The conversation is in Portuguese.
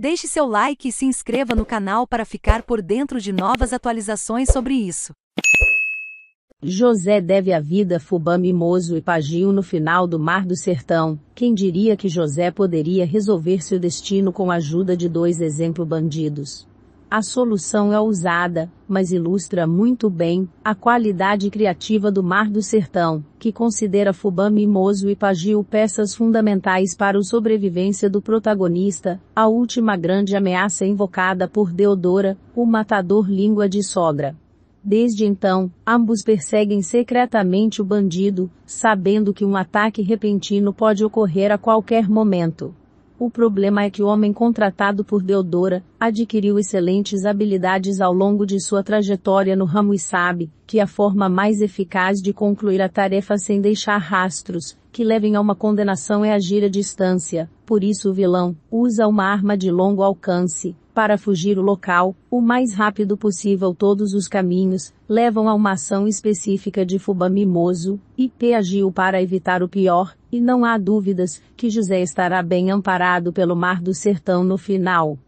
Deixe seu like e se inscreva no canal para ficar por dentro de novas atualizações sobre isso. José deve a vida Fubá Mimoso e Pajeú no final do Mar do Sertão. Quem diria que José poderia resolver seu destino com a ajuda de dois exemplo bandidos? A solução é ousada, mas ilustra muito bem a qualidade criativa do Mar do Sertão, que considera Fubá Mimoso e Pajeú peças fundamentais para a sobrevivência do protagonista, a última grande ameaça invocada por Deodora, o matador língua de sogra. Desde então, ambos perseguem secretamente o bandido, sabendo que um ataque repentino pode ocorrer a qualquer momento. O problema é que o homem contratado por Deodora adquiriu excelentes habilidades ao longo de sua trajetória no ramo e sabe que a forma mais eficaz de concluir a tarefa sem deixar rastros que levem a uma condenação é agir à distância. Por isso o vilão usa uma arma de longo alcance para fugir o local, o mais rápido possível. Todos os caminhos levam a uma ação específica de Fubá Mimoso e Pajeú para evitar o pior, e não há dúvidas que José estará bem amparado pelo Mar do Sertão no final.